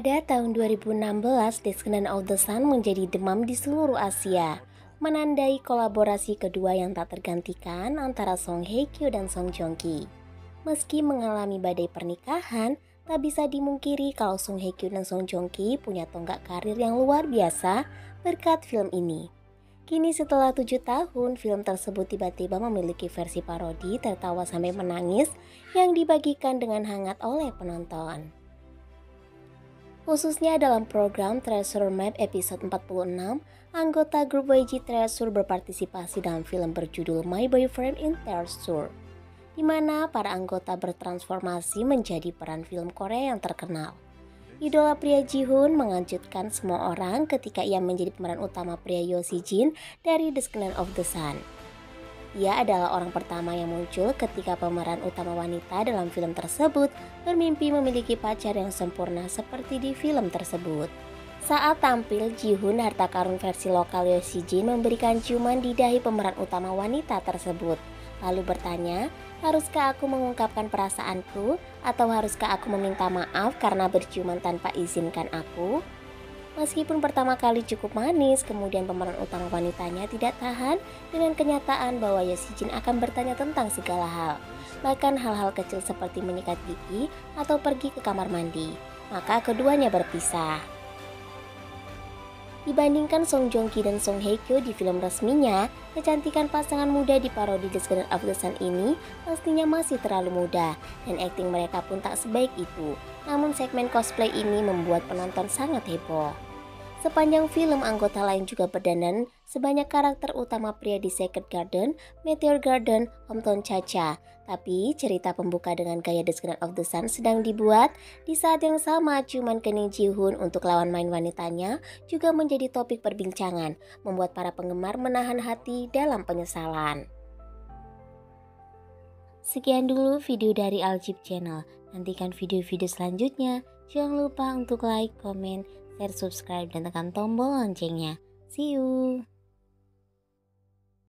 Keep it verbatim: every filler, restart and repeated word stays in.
Pada tahun dua ribu enam belas, Descendants of the Sun menjadi demam di seluruh Asia, menandai kolaborasi kedua yang tak tergantikan antara Song Hye Kyo dan Song Joong Ki. Meski mengalami badai pernikahan, tak bisa dimungkiri kalau Song Hye Kyo dan Song Joong Ki punya tonggak karir yang luar biasa berkat film ini. Kini setelah tujuh tahun, film tersebut tiba-tiba memiliki versi parodi tertawa sampai menangis yang dibagikan dengan hangat oleh penonton. Khususnya dalam program Treasure Map episode empat puluh enam, anggota grup Y G Treasure berpartisipasi dalam film berjudul My Boyfriend in Treasure, di mana para anggota bertransformasi menjadi peran film Korea yang terkenal. Idola pria Jihoon mengejutkan semua orang ketika ia menjadi pemeran utama pria Yoo Si-jin dari Descendants of the Sun. Ia adalah orang pertama yang muncul ketika pemeran utama wanita dalam film tersebut bermimpi memiliki pacar yang sempurna seperti di film tersebut. Saat tampil, Jihoon harta karun versi lokal Yoo Si-jin memberikan ciuman di dahi pemeran utama wanita tersebut, lalu bertanya, "Haruskah aku mengungkapkan perasaanku atau haruskah aku meminta maaf karena berciuman tanpa izinkan aku?" Meskipun pertama kali cukup manis, kemudian pemeran utama wanitanya tidak tahan dengan kenyataan bahwa Yoo Si-jin akan bertanya tentang segala hal, bahkan hal-hal kecil seperti menyikat gigi atau pergi ke kamar mandi. Maka keduanya berpisah. Dibandingkan Song Joong Ki dan Song Hye Kyo di film resminya, kecantikan pasangan muda di parodi Descendants of the Sun ini pastinya masih terlalu muda dan akting mereka pun tak sebaik itu. Namun segmen cosplay ini membuat penonton sangat heboh. Sepanjang film, anggota lain juga berdandan sebanyak karakter utama pria di Secret Garden, Meteor Garden, Hometown Chacha. Tapi cerita pembuka dengan gaya Descendants of the Sun sedang dibuat. Di saat yang sama, ciuman kening Jihoon untuk lawan main wanitanya juga menjadi topik perbincangan, membuat para penggemar menahan hati dalam penyesalan. Sekian dulu video dari Aljib Channel. Nantikan video-video selanjutnya. Jangan lupa untuk like, komen, share, subscribe, dan tekan tombol loncengnya. See you!